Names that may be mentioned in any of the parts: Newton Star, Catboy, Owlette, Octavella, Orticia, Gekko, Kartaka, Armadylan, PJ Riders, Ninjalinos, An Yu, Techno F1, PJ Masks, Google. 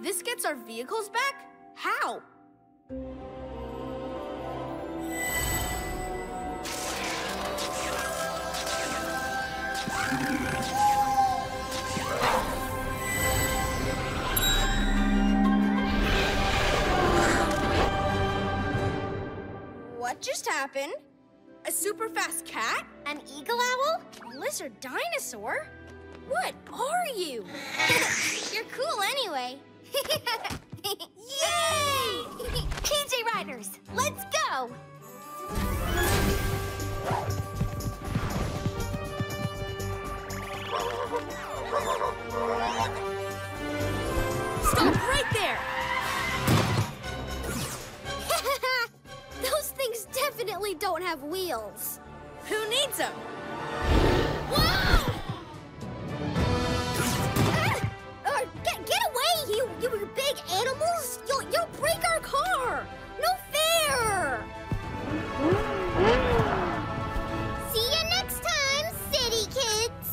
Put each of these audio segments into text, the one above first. This gets our vehicles back? How? What just happened? A super fast cat? An eagle owl? A lizard dinosaur? What are you? You're cool anyway. Yay! PJ Riders, let's go! Stop right there! Those things definitely don't have wheels. Who needs them? Whoa! Get away, you big animals! You'll break our car! No fair! See you next time, city kids!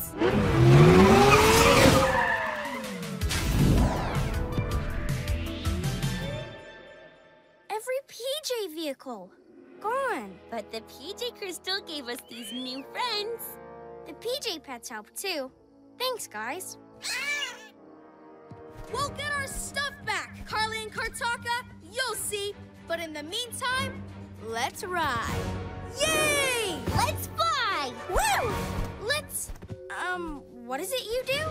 Every PJ vehicle, gone. But the PJ crew still gave us these new friends. The PJ pets helped too. Thanks, guys. We'll get our stuff back, Carly and Kartaka, you'll see. But in the meantime, let's ride. Yay! Let's fly! Woo! Let's, what is it you do?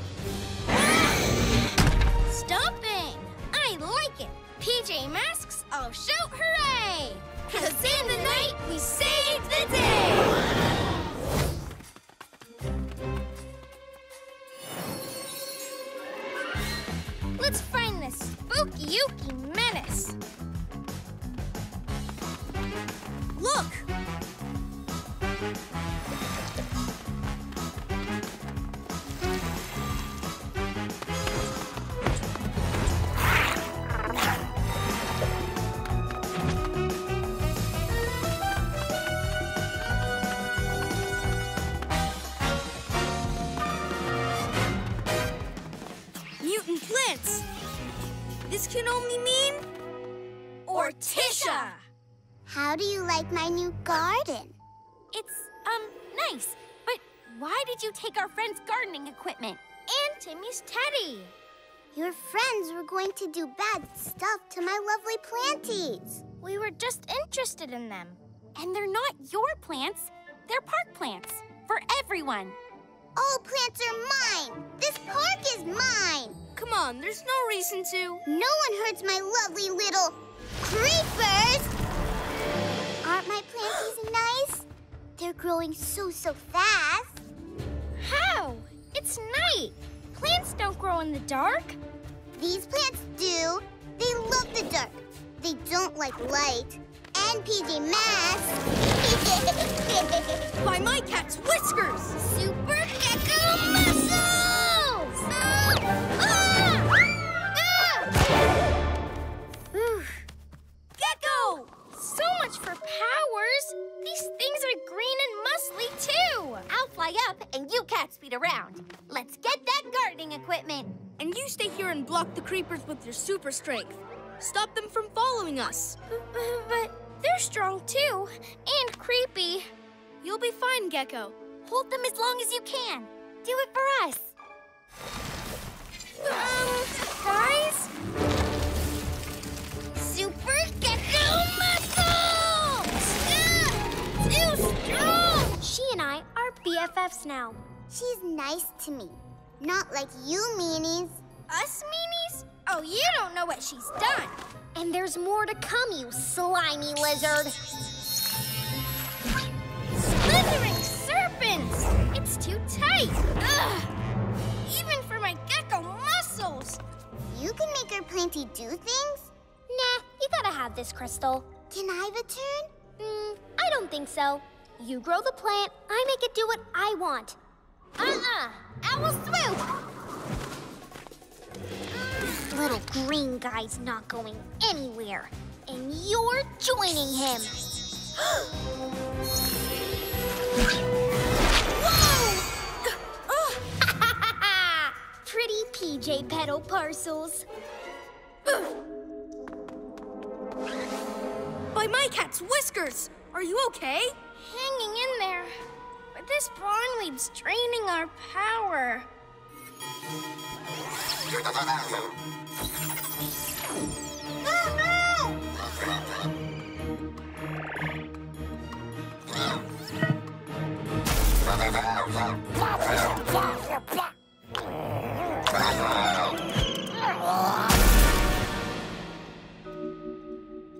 Stomping! I like it. PJ Masks, I'll shout hooray! 'Cause in the night, we saved the day! Let's find this spooky ooky menace. Look! Plants. This can only mean Orticia. How do you like my new garden? It's nice, but why did you take our friend's gardening equipment and Timmy's teddy? Your friends were going to do bad stuff to my lovely planties. We were just interested in them, and they're not your plants. They're park plants for everyone. All plants are mine! This park is mine! Come on, there's no reason to. No one hurts my lovely little creepers! Aren't my planties nice? They're growing so fast. How? It's night. Plants don't grow in the dark. These plants do. They love the dark. They don't like light. And PJ Masks. By my cat's whiskers! Super Gekko muscles! Gekko! So much for powers! These things are green and muscly, too! I'll fly up and you cats speed around. Let's get that gardening equipment. And you stay here and block the creepers with your super strength. Stop them from following us. But they're strong, too, and creepy. You'll be fine, Gekko. Hold them as long as you can. Do it for us. Guys? Super Gekko muscles! Too strong! She and I are BFFs now. She's nice to me. Not like you meanies. Us meanies? Oh, you don't know what she's done. And there's more to come, you slimy lizard. Slithering serpents! It's too tight. Ugh. Even for my Gekko muscles. You can make her planty do things? Nah, you gotta have this, Crystal. Can I have a turn? I don't think so. You grow the plant, I make it do what I want. Owl swoop! Little green guy's not going anywhere, and you're joining him. Whoa! Pretty PJ Petal Parcels. By my cat's whiskers! Are you okay? Hanging in there. But this barnweed's draining our power. Oh, no!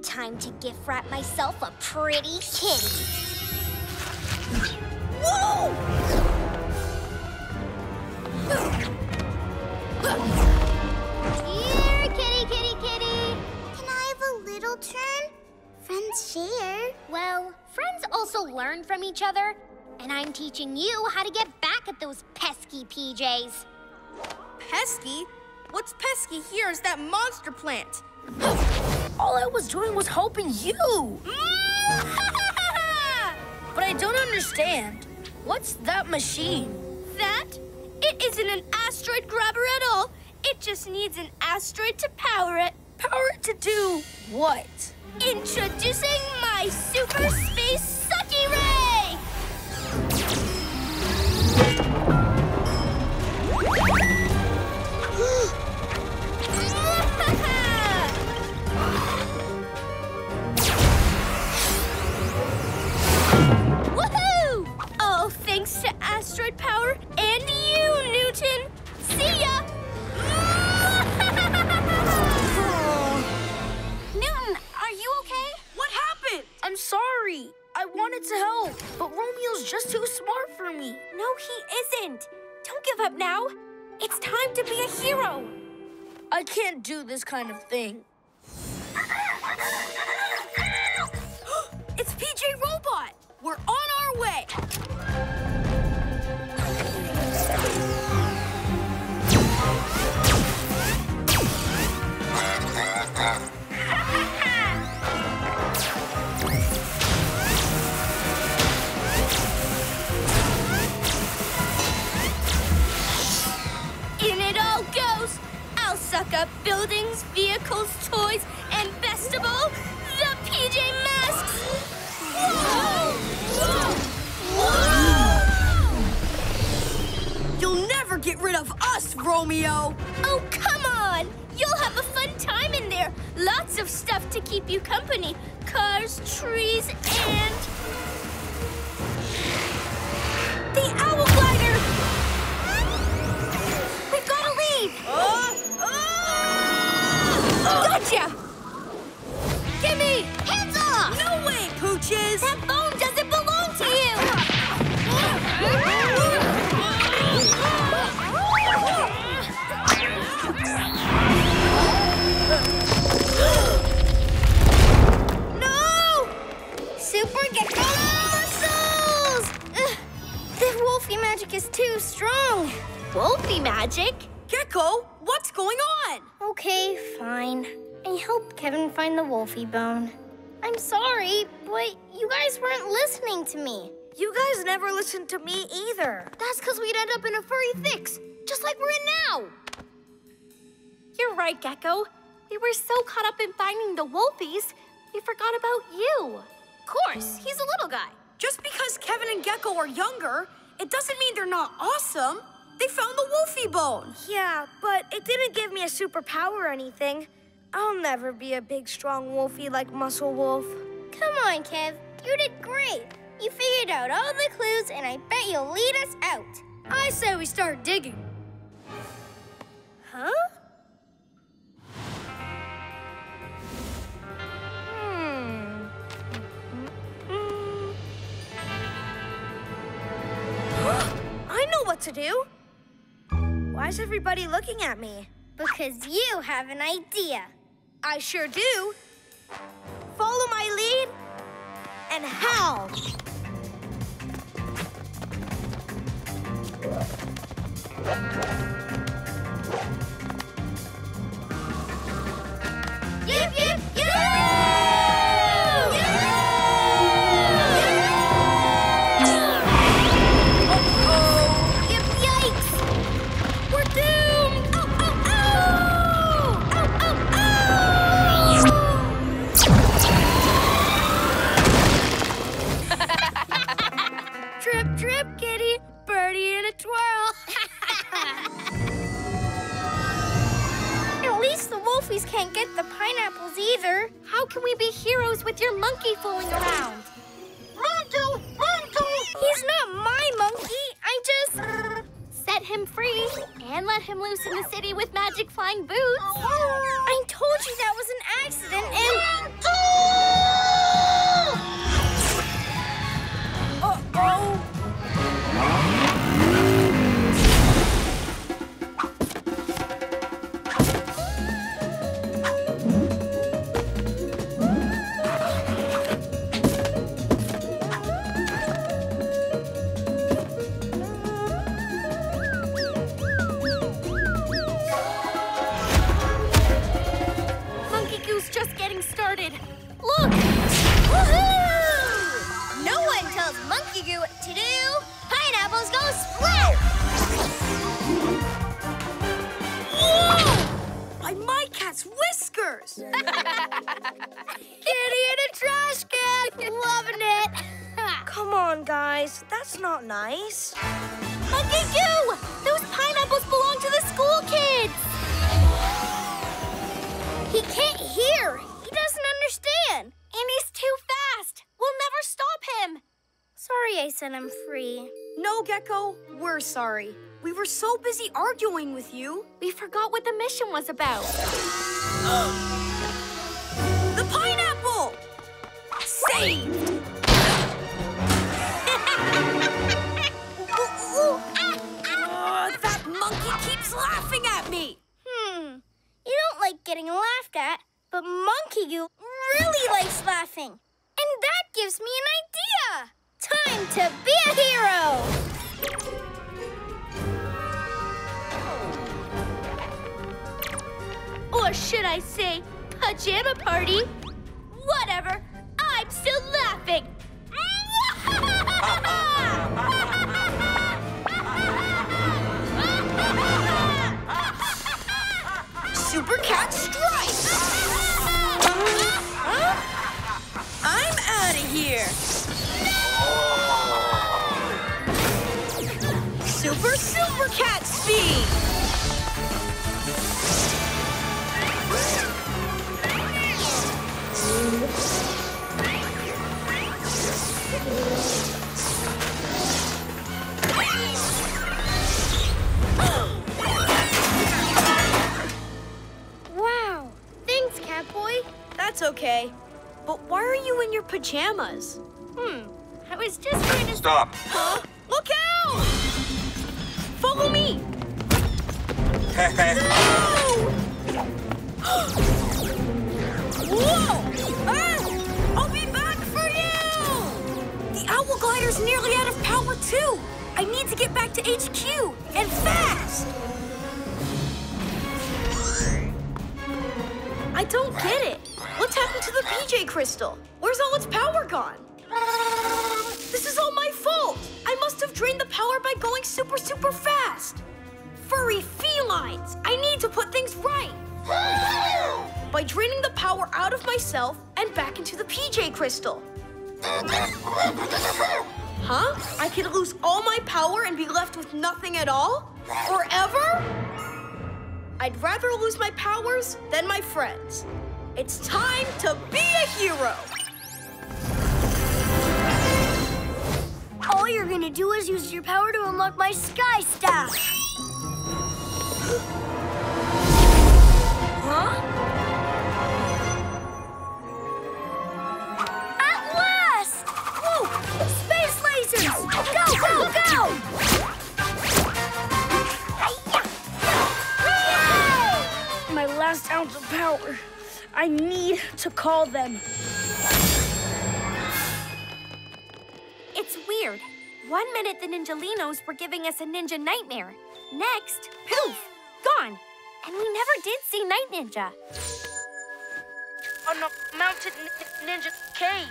Time to gift wrap myself a pretty kitty. Whoa! Here, kitty, kitty, kitty. Can I have a little turn? Friends share. Well, friends also learn from each other. And I'm teaching you how to get back at those pesky PJs. Pesky? What's pesky here is that monster plant. All I was doing was helping you. But I don't understand. What's that machine? That? It isn't an asteroid grabber at all. It just needs an asteroid to power it. Power it to do what? Introducing my super space sucky ray! Woohoo! All thanks to asteroid power and you, Newton. See ya! Newton, are you okay? What happened? I'm sorry. I wanted to help, but Romeo's just too smart for me. No, he isn't. Don't give up now. It's time to be a hero. I can't do this kind of thing. It's PJ Robot. We're on our way. Suck up buildings, vehicles, toys, and festival, the PJ Masks! Whoa! Whoa! Whoa! You'll never get rid of us, Romeo! Oh, come on! You'll have a fun time in there. Lots of stuff to keep you company. Cars, trees, and... the Owl Glider! We've got to leave! Oh! Gotcha! Gimme! Hands off! No way, Pooches! That bone doesn't belong to you! No! Super Gekko muscles! The Wolfie magic is too strong. Wolfie magic? Gekko, what's going on? Okay, fine. I helped Kevin find the Wolfie bone. I'm sorry, but you guys weren't listening to me. You guys never listened to me either. That's because we'd end up in a furry fix, just like we're in now. You're right, Gekko. We were so caught up in finding the Wolfies, we forgot about you. Of course, he's a little guy. Just because Kevin and Gekko are younger, it doesn't mean they're not awesome. They found the Wolfie bone! Yeah, but it didn't give me a superpower or anything. I'll never be a big, strong Wolfie like Muscle Wolf. Come on, Kev. You did great. You figured out all the clues, and I bet you'll lead us out. I say we start digging. Huh? I know what to do. Why is everybody looking at me? Because you have an idea. I sure do. Follow my lead and howl. Yip, yip, yip! Yikes! We're doomed! Oh, oh, oh! Oh, oh, oh! Goofies can't get the pineapples either. How can we be heroes with your monkey fooling around? Ronto! Ronto! He's not my monkey. I just... Set him free and let him loose in the city with magic flying boots. I told you that was an accident and... Sorry. We were so busy arguing with you. We forgot what the mission was about. The pineapple! Saved! That monkey keeps laughing at me! You don't like getting laughed at, but Monkey Goo really likes laughing. And that gives me an idea! Time to be a hero! Or should I say, pajama party? Whatever, I'm still laughing! Super Cat Strike! I'm out of here! No! Super Cat Speed! Wow! Thanks, Catboy. That's okay. But why are you in your pajamas? I was just trying to... Stop! Huh? Look out! Follow me! No! Whoa! I'll be back for you! The Owl Glider's nearly out of power, too! I need to get back to HQ, and fast! I don't get it. What's happened to the PJ Crystal? Where's all its power gone? This is all my fault! I must have drained the power by going super fast! Furry felines! I need to put things right! By draining the power out of myself and back into the PJ Crystal. Huh? I could lose all my power and be left with nothing at all? Forever? I'd rather lose my powers than my friends. It's time to be a hero! All you're gonna do is use your power to unlock my sky staff. Huh? Go, go, go! My last ounce of power. I need to call them. It's weird. 1 minute the Ninjalinos were giving us a ninja nightmare. Next, poof, gone. And we never did see Night Ninja. On the mountain ninja cave.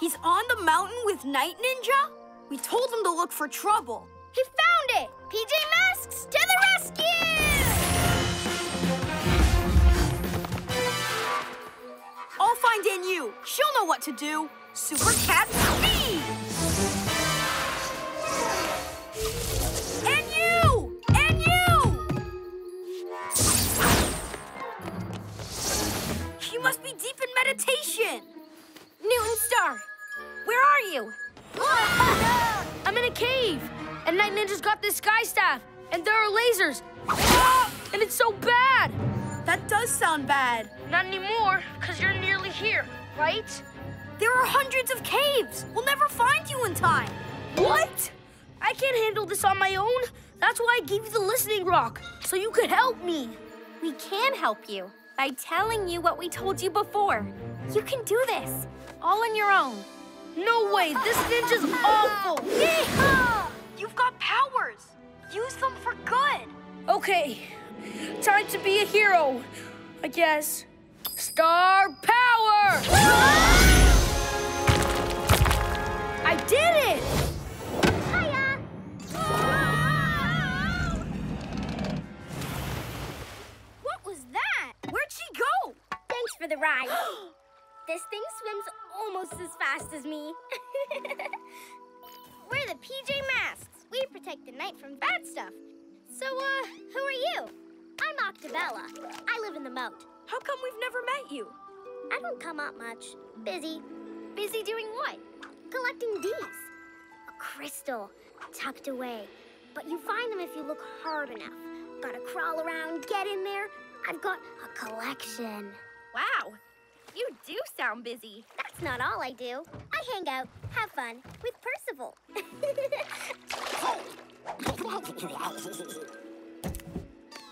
He's on the mountain with Night Ninja? We told him to look for trouble. He found it! PJ Masks, to the rescue! I'll find An Yu. She'll know what to do. Super Cat Speed! An Yu! An Yu! meditation! Newton Star, where are you? I'm in a cave, and Night Ninja's got this sky staff, and there are lasers, and it's so bad! That does sound bad. Not anymore, because you're nearly here, right? There are hundreds of caves. We'll never find you in time. What? I can't handle this on my own. That's why I gave you the listening rock, so you could help me. We can help you by telling you what we told you before. You can do this, all on your own. No way, this ninja's awful. Yeehaw! You've got powers. Use them for good. Okay, time to be a hero, I guess. Star power! I did it! Hiya! What was that? Where'd she go? Thanks for the ride. This thing swims almost as fast as me. We're the PJ Masks. We protect the night from bad stuff. So, who are you? I'm Octavella. I live in the moat. How come we've never met you? I don't come up much. Busy. Busy doing what? Collecting these. A crystal tucked away. But you find them if you look hard enough. Gotta crawl around, get in there. I've got a collection. Wow. You do sound busy. That's not all I do. I hang out, have fun with Percival.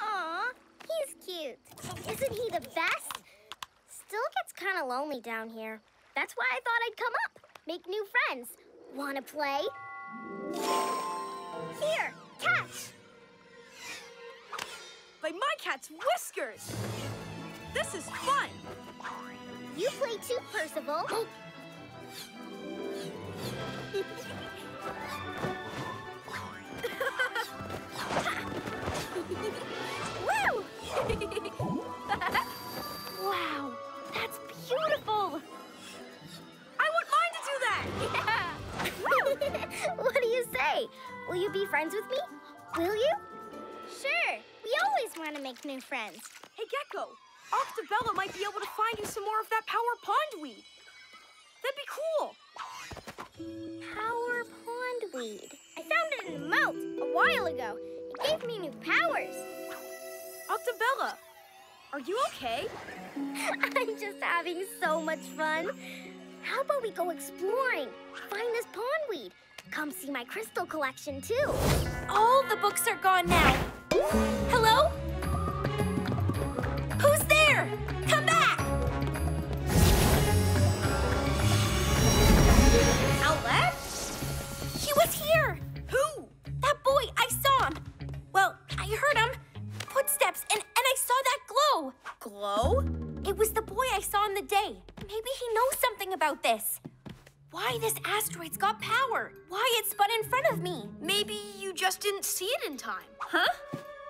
Aw, he's cute. Isn't he the best? Still gets kind of lonely down here. That's why I thought I'd come up, make new friends. Wanna play? Here, catch! By my cat's whiskers! This is fun! You play too, Percival. Woo! Wow, that's beautiful. I wouldn't mind to do that. Yeah. What do you say? Will you be friends with me? Will you? Sure. We always want to make new friends. Hey, Gekko. Octavella might be able to find you some more of that power pondweed. That'd be cool. Power pondweed. I found it in the moat a while ago. It gave me new powers. Octavella, are you okay? I'm just having so much fun. How about we go exploring? Find this pondweed. Come see my crystal collection too. All the books are gone now. Hello? Who's there? Come back! Owlette? He was here! Who? That boy, I saw him. Well, I heard him. Footsteps, and I saw that glow. Glow? It was the boy I saw in the day. Maybe he knows something about this. Why this asteroid's got power. Why it spun in front of me. Maybe you just didn't see it in time. Huh?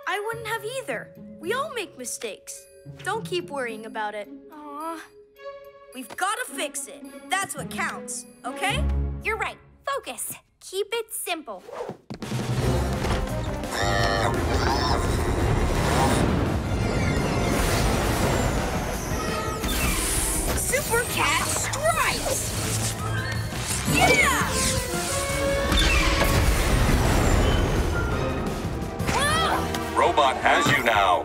I wouldn't have either. We all make mistakes. Don't keep worrying about it. Aw. We've got to fix it. That's what counts, okay? You're right. Focus. Keep it simple. Super Cat Strikes! Yeah! Whoa! Robot has you now.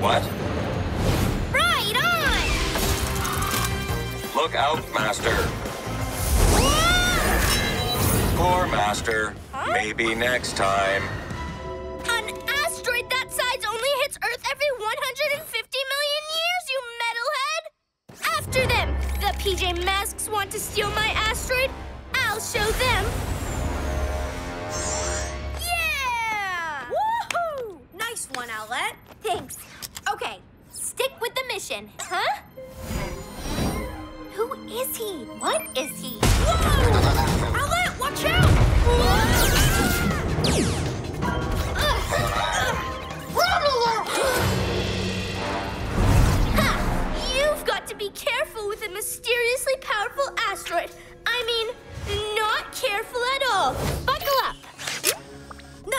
What? Right on! Look out, Master. Whoa! Poor Master. Huh? Maybe next time. An asteroid that size only hits Earth every 150 million years, you metalhead! After them! The PJ Masks want to steal my asteroid. I'll show them. Nice one, Owlette. Thanks. Okay, stick with the mission, huh? Who is he? What is he? Whoa! Owlette, watch out! Ha! You've got to be careful with a mysteriously powerful asteroid. I mean, not careful at all. Buckle up.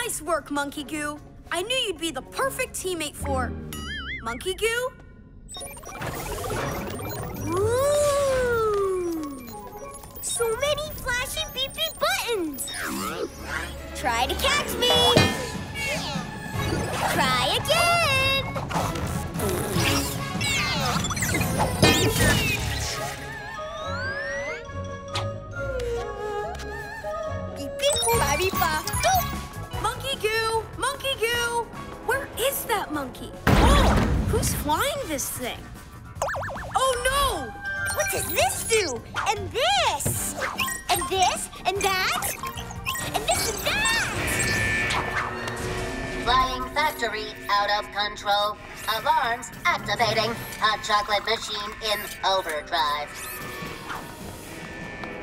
Nice Nice work, Monkey Goo. I knew you'd be the perfect teammate for Monkey Goo. Ooh! So many flashing beep-beep buttons. Try to catch me. Try again. Monkey Goo! Monkey Goo! Where is that monkey? Oh! Who's flying this thing? Oh no! What does this do? And this! And this! And that! And this and that! Flying factory out of control. Alarms activating. Hot chocolate machine in overdrive.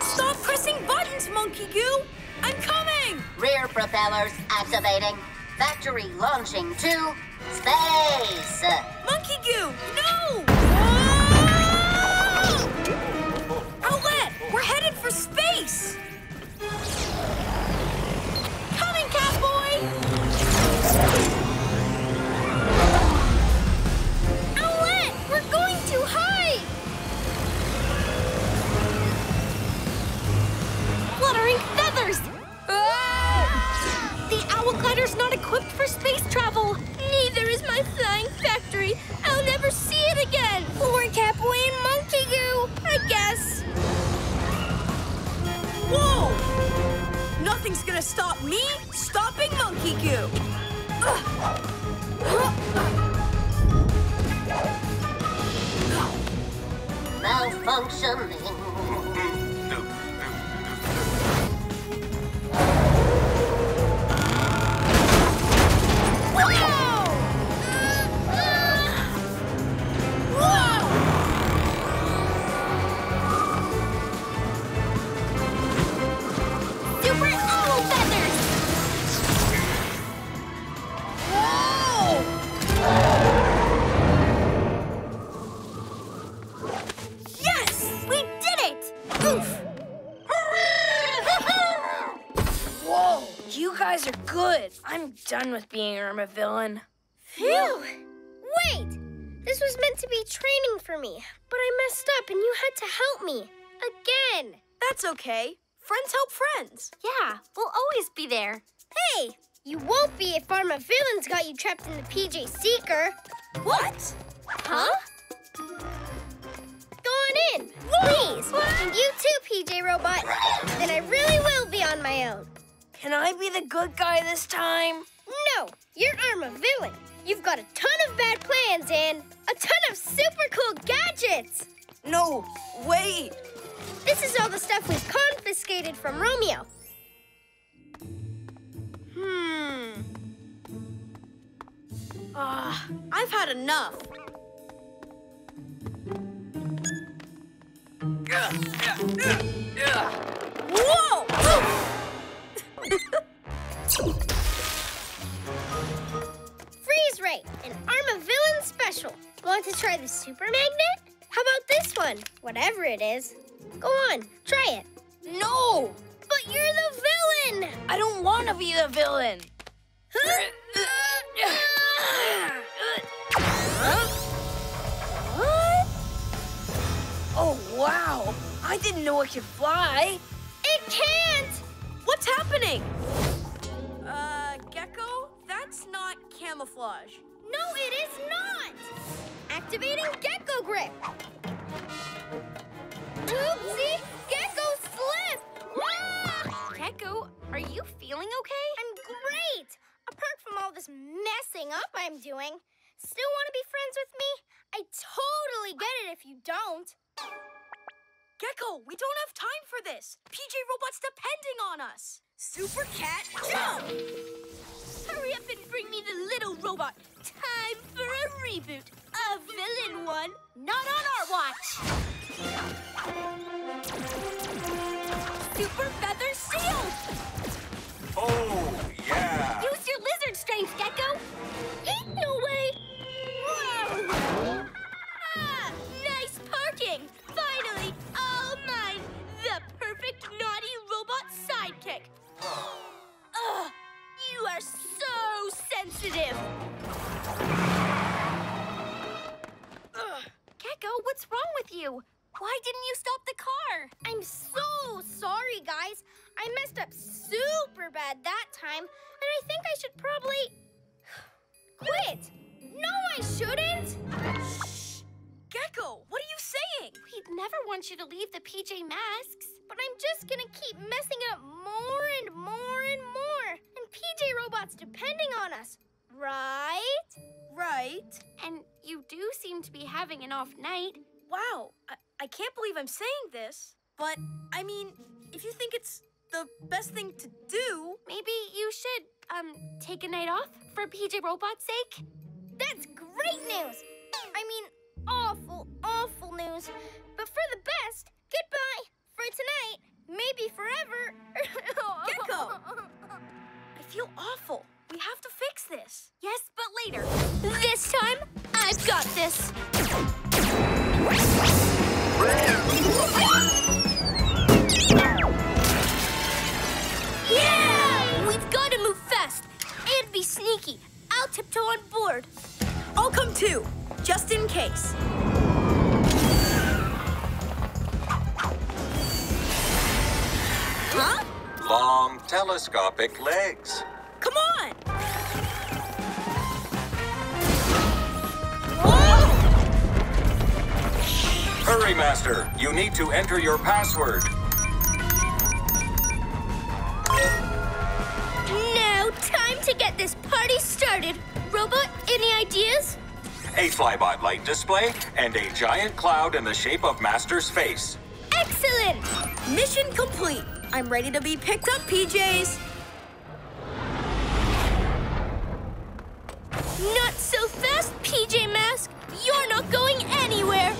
Stop pressing buttons, Monkey Goo! I'm coming! Rear propellers activating. Factory launching to space! Monkey Goo, no! Whoa! Owlette, we're headed for space! Coming, Catboy! Owlette, we're going too high! Fluttering feathers! The owl gliders not equipped for space travel. Neither is my flying factory. I'll never see it again. Or Catboy and Monkey Goo, I guess. Whoa! Nothing's gonna stop me stopping Monkey Goo. Malfunctioning. I'm done with being Armadylan. Phew! Wait! This was meant to be training for me, but I messed up and you had to help me. Again! That's okay. Friends help friends. Yeah, we'll always be there. Hey! You won't be if Armadylan's got you trapped in the PJ Seeker. What? Huh? Go on in, please! And you too, PJ Robot. Then I really will be on my own. Can I be the good guy this time? No, you're Armadylan. You've got a ton of bad plans and a ton of super cool gadgets. No, wait. This is all the stuff we confiscated from Romeo. I've had enough. Whoa! Freeze Ray, an Armadylan special. Want to try the super magnet? How about this one? Whatever it is. Go on, try it. No! But you're the villain! I don't want to be the villain. Huh? What? Oh, wow. I didn't know it could fly. It can't! What's happening? Gekko, that's not camouflage. No, it is not! Activating Gekko grip. Oopsie, Gekko slipped! Ah! Gekko, are you feeling okay? I'm great! Apart from all this messing up I'm doing, still want to be friends with me? I totally get it if you don't. Gekko, we don't have time for this. PJ Robot's depending on us. Super Cat, jump! Hurry up and bring me the little robot. Time for a reboot. A villain one, not on our watch. Super Feather Shield! Oh, yeah! Use your lizard strength, Gekko. Ain't no way! Whoa! Ah, nice parking! Finally! Naughty robot sidekick. You are Why didn't you stop the car? I'm so sorry, guys. I messed up super bad that time, and I think I should probably... quit! No, I shouldn't! Shh! Gekko, what are you saying? We'd never want you to leave the PJ Masks, but I'm just gonna keep messing it up more and more and more, and PJ Robot's depending on us, right? Right. And you do seem to be having an off night. Wow, I can't believe I'm saying this, but, I mean, if you think it's the best thing to do... Maybe you should, take a night off for PJ Robot's sake? That's great news! I mean, awful, awful news. But for the best, goodbye for tonight, maybe forever. Gekko! I feel awful. We have to fix this. Yes, but later. This time, I've got this. Yeah! We've got to move fast and be sneaky. I'll tiptoe on board. I'll come too, just in case. Huh? Long telescopic legs. Come on! Whoa! Hurry, Master. You need to enter your password. Now, time to get this party started. Robot, any ideas? A Flybot light display and a giant cloud in the shape of Master's face. Excellent! Mission complete. I'm ready to be picked up, PJs. Not so fast, PJ Mask. You're not going anywhere.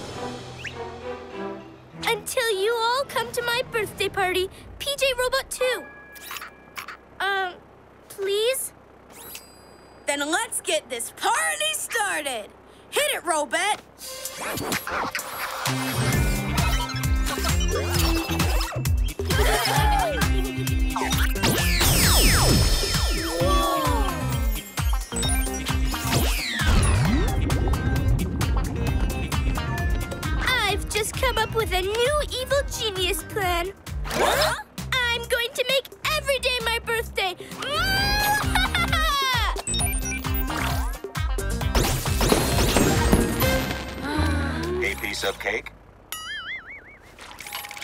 Until you all come to my birthday party, PJ Robot 2. Please? Then let's get this party started. Hit it, Robot. Come up with a new evil genius plan. What? I'm going to make every day my birthday. A piece of cake?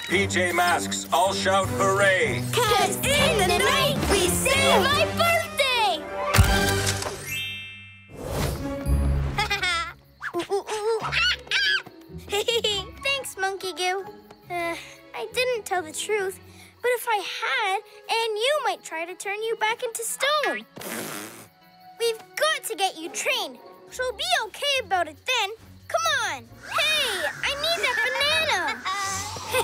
PJ Masks, all shout hooray! 'Cause in the night we sing my birthday! Thanks, Monkey Goo. I didn't tell the truth, but if I had, An Yu might try to turn you back into stone. We've got to get you trained. She'll be okay about it then. Come on. Hey, I need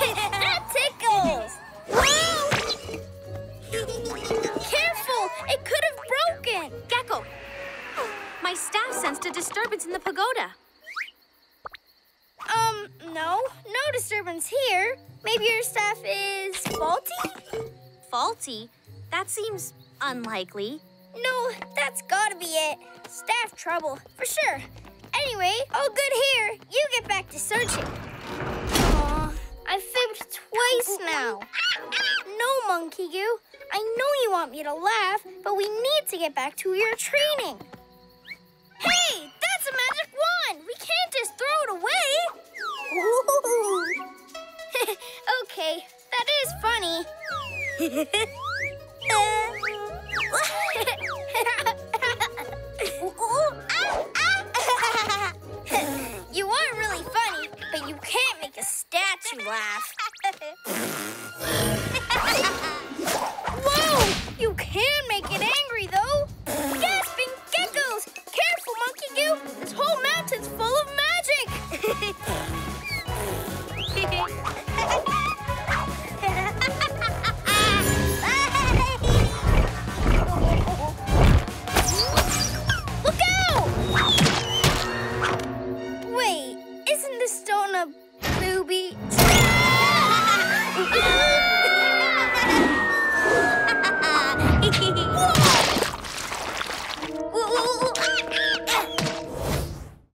that banana. That tickles. Careful, it could have broken. Gekko, my staff sensed a disturbance in the pagoda. No disturbance here. Maybe your staff is faulty? Faulty? That seems unlikely. No, that's gotta be it. Staff trouble, for sure. Anyway, all good here. You get back to searching. Aw, I fibbed twice now. No, Monkey Goo. I know you want me to laugh, but we need to get back to your training. Hey, that's a magic wand! We can't just throw it away! Okay, that is funny.